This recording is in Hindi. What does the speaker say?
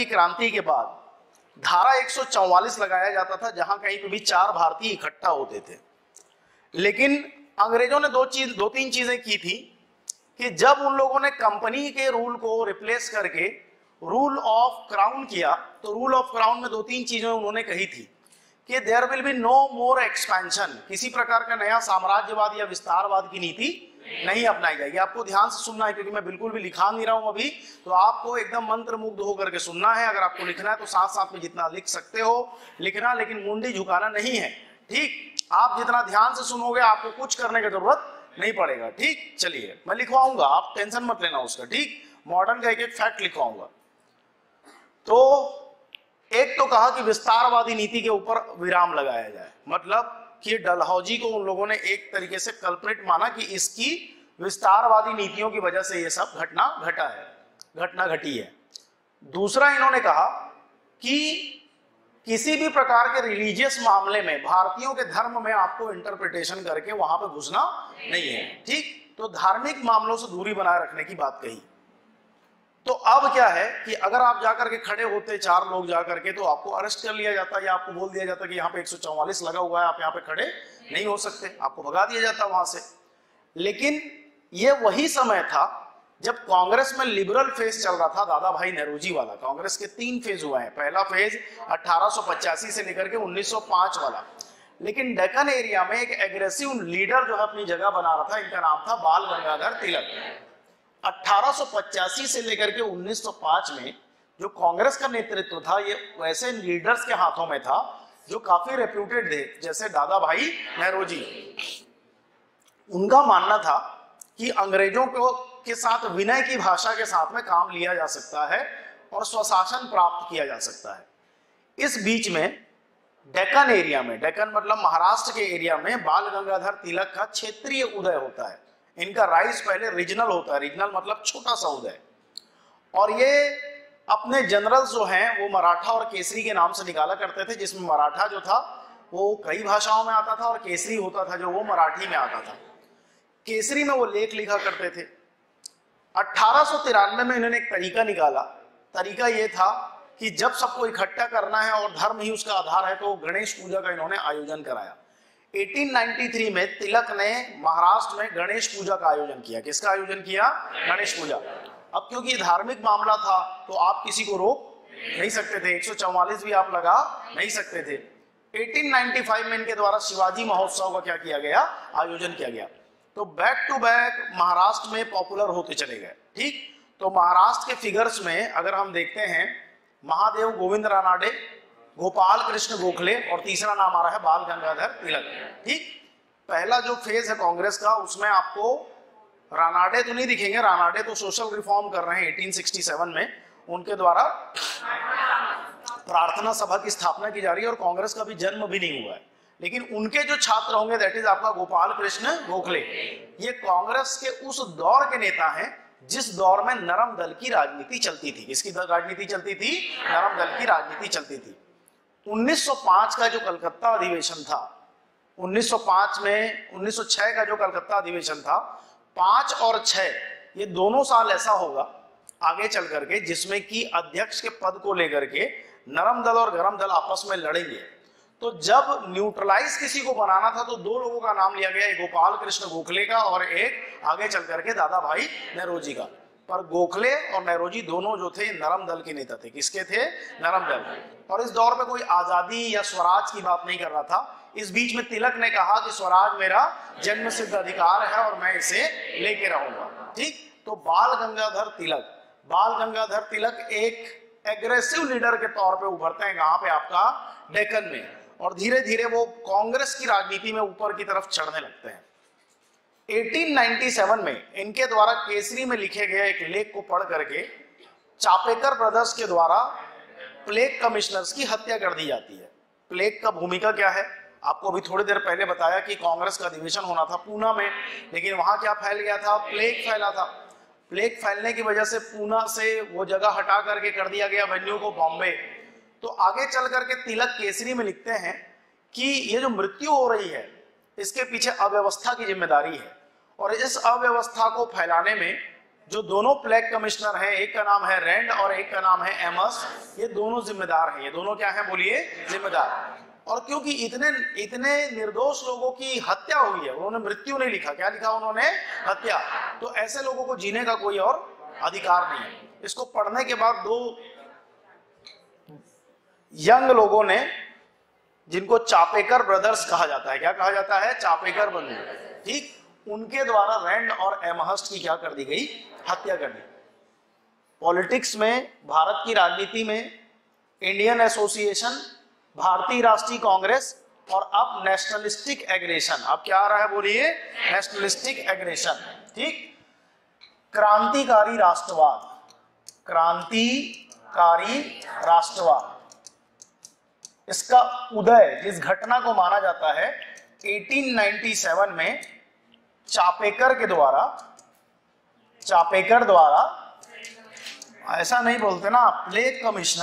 की क्रांति के बाद धारा 144 लगाया जाता था, जहां कहीं पे भी चार भारतीय इकट्ठा होते थे। लेकिन अंग्रेजों ने दो तीन चीजें की थी कि जब उन लोगों ने कंपनी के रूल को रिप्लेस करके रूल ऑफ क्राउन किया, तो रूल ऑफ क्राउन में दो तीन चीजें उन्होंने कही थी कि there will be no more expansion, किसी प्रकार का नया साम्राज्यवाद या विस्तारवाद की नीति नहीं अपनाई जाएगी। आपको ध्यान से सुनना है क्योंकि मैं बिल्कुल भी लिखा नहीं रहा हूं अभी, तो आपको एकदम मंत्रमुग्ध होकर के सुनना है। अगर आपको लिखना है तो साथ साथ में जितना लिख सकते हो लिखना, लेकिन मुंडी झुकाना नहीं है, ठीक? आप जितना ध्यान से सुनोगे आपको कुछ करने की जरूरत नहीं पड़ेगा, ठीक? चलिए मैं लिखवाऊंगा, आप टेंशन मत लेना उसका, ठीक? मॉडर्न का एक फैक्ट लिखवाऊंगा। तो एक तो कहा कि विस्तारवादी नीति के ऊपर विराम लगाया जाए, मतलब कि डलहौजी को उन लोगों ने एक तरीके से कल्प्रिट माना कि इसकी विस्तारवादी नीतियों की वजह से ये सब घटना घटी है। दूसरा, इन्होंने कहा कि किसी भी प्रकार के रिलीजियस मामले में भारतीयों के धर्म में आपको इंटरप्रिटेशन करके वहां पर घुसना नहीं है, ठीक? तो धार्मिक मामलों से दूरी बनाए रखने की बात कही। तो अब क्या है कि अगर आप जाकर के खड़े होते चार लोग जाकर के, तो आपको अरेस्ट कर लिया जाता या आपको बोल दिया जाता कि यहाँ पे 144 लगा हुआ है, आप यहाँ पे खड़े नहीं हो सकते, आपको भगा दिया जाता वहां से। लेकिन ये वही समय था जब कांग्रेस में लिबरल फेज चल रहा था, दादा भाई नेहरूजी वाला। कांग्रेस के तीन फेज हुए हैं, पहला फेज 1885 से लेकर के 1905 वाला। लेकिन डेक्कन एरिया में एक एग्रेसिव लीडर जो है अपनी जगह बना रहा था, इनका नाम था बाल गंगाधर तिलक। 1885 से लेकर के 1905 में जो कांग्रेस का नेतृत्व था, ये वैसे लीडर्स के हाथों में था जो काफी रेप्यूटेड थे, जैसे दादा भाई नरोजी। उनका मानना था कि अंग्रेजों को के साथ विनय की भाषा के साथ में काम लिया जा सकता है और स्वशासन प्राप्त किया जा सकता है। इस बीच में डेक्कन एरिया में, डेक्कन मतलब महाराष्ट्र के एरिया में, बाल गंगाधर तिलक का क्षेत्रीय उदय होता है। इनका राइज पहले रीजनल होता है, रीजनल मतलब छोटा सा उदय। और ये अपने जनरल जो हैं वो मराठा और केसरी के नाम से निकाला करते थे, जिसमें मराठा जो था वो कई भाषाओं में आता था और केसरी होता था जो वो मराठी में आता था। केसरी में वो लेख लिखा करते थे। 1893 में इन्होंने एक तरीका निकाला। तरीका ये था कि जब सबको इकट्ठा करना है और धर्म ही उसका आधार है, तो गणेश पूजा का इन्होंने आयोजन कराया। 1893 में तिलक ने महाराष्ट्र में गणेश पूजा का आयोजन किया। किसका आयोजन किया? गणेश पूजा। अब क्योंकि धार्मिक मामला था तो आप किसी को रोक नहीं सकते थे, 144 भी आप लगा नहीं सकते थे। 1895 में इनके द्वारा शिवाजी महोत्सव का क्या किया गया? आयोजन किया गया। तो बैक टू बैक महाराष्ट्र में पॉपुलर होते चले गए, ठीक? तो महाराष्ट्र के फिगर्स में अगर हम देखते हैं, महादेव गोविंद रानाडे, गोपाल कृष्ण गोखले और तीसरा नाम आ रहा है बाल गंगाधर तिलक, ठीक? पहला जो फेज है कांग्रेस का, उसमें आपको रानाडे तो नहीं दिखेंगे। रानाडे तो सोशल रिफॉर्म कर रहे हैं 1867 में, उनके द्वारा प्रार्थना सभा की स्थापना की जा रही है और कांग्रेस का भी जन्म भी नहीं हुआ है। लेकिन उनके जो छात्र होंगे, दैट इज आपका गोपाल कृष्ण गोखले। ये कांग्रेस के उस दौर के नेता हैं जिस दौर में नरम दल की राजनीति चलती थी। इसकी राजनीति चलती थी, नरम दल की राजनीति चलती थी। 1905 का जो कलकत्ता अधिवेशन था, 1906 का जो कलकत्ता अधिवेशन था, 5 और 6 ये दोनों साल ऐसा होगा आगे चल करके जिसमें कि अध्यक्ष के पद को लेकर के नरम दल और गरम दल आपस में लड़ेंगे। तो जब न्यूट्रलाइज किसी को बनाना था तो दो लोगों का नाम लिया गया, एक गोपाल कृष्ण गोखले का और एक आगे चल करके दादा भाई नरोजी का। पर गोखले और नरोजी दोनों जो थे नरम दल के नेता थे। किसके थे? नरम दल। और इस दौर में कोई आजादी या स्वराज की बात नहीं कर रहा था। इस बीच में तिलक ने कहा कि स्वराज मेरा जन्मसिद्ध अधिकार है और मैं इसे लेके रहूंगा, ठीक? तो बाल गंगाधर तिलक एक एग्रेसिव लीडर के तौर पे उभरते हैं, कहां पे? आपका डेक्कन में। और धीरे धीरे वो कांग्रेस की राजनीति में ऊपर की तरफ चढ़ने लगते हैं। 1897 में इनके द्वारा केसरी में लिखे गए एक लेख को पढ़ करके चापेकर ब्रदर्स के द्वारा प्लेग कमिश्नर्स की हत्या कर दी जाती है। प्लेग का भूमिका क्या है? आपको अभी थोड़ी देर पहले बताया कि कांग्रेस का अधिवेशन होना था पूना में, लेकिन वहां क्या फैल गया था? प्लेग फैला था। प्लेग फैलने की वजह से पूना से वो जगह हटा करके कर दिया गया वेन्यू को बॉम्बे। तो आगे चल करके तिलक केसरी में लिखते हैं कि ये जो मृत्यु हो रही है इसके पीछे अव्यवस्था की जिम्मेदारी है और इस अव्यवस्था को फैलाने में जो दोनों फ्लैग कमिश्नर हैं, एक का नाम है रेंड और एक का नाम है एमस, ये दोनों जिम्मेदार हैं। ये दोनों क्या हैं बोलिए? जिम्मेदार। और क्योंकि इतने निर्दोष लोगों की हत्या हुई है, उन्होंने मृत्यु नहीं लिखा, क्या लिखा उन्होंने? हत्या। तो ऐसे लोगों को जीने का कोई और अधिकार नहीं है। इसको पढ़ने के बाद दो यंग लोगों ने, जिनको चापेकर ब्रदर्स कहा जाता है, क्या कहा जाता है? चापेकर ब्रदर्स, ठीक, उनके द्वारा रैंड और एमहर्स्ट की क्या कर दी गई? हत्या कर दी। पॉलिटिक्स में, भारत की राजनीति में इंडियन एसोसिएशन, भारतीय राष्ट्रीय कांग्रेस और अब नेशनलिस्टिक एग्रेशन, अब क्या आ रहा है बोलिए? नेशनलिस्टिक एग्रेशन, ठीक, क्रांतिकारी राष्ट्रवाद, क्रांतिकारी राष्ट्रवाद। इसका उदय, जिस घटना को माना जाता है, 1897 में चापेकर के द्वारा, चापेकर द्वारा, ऐसा नहीं बोलते ना, प्लेग कमिश्नर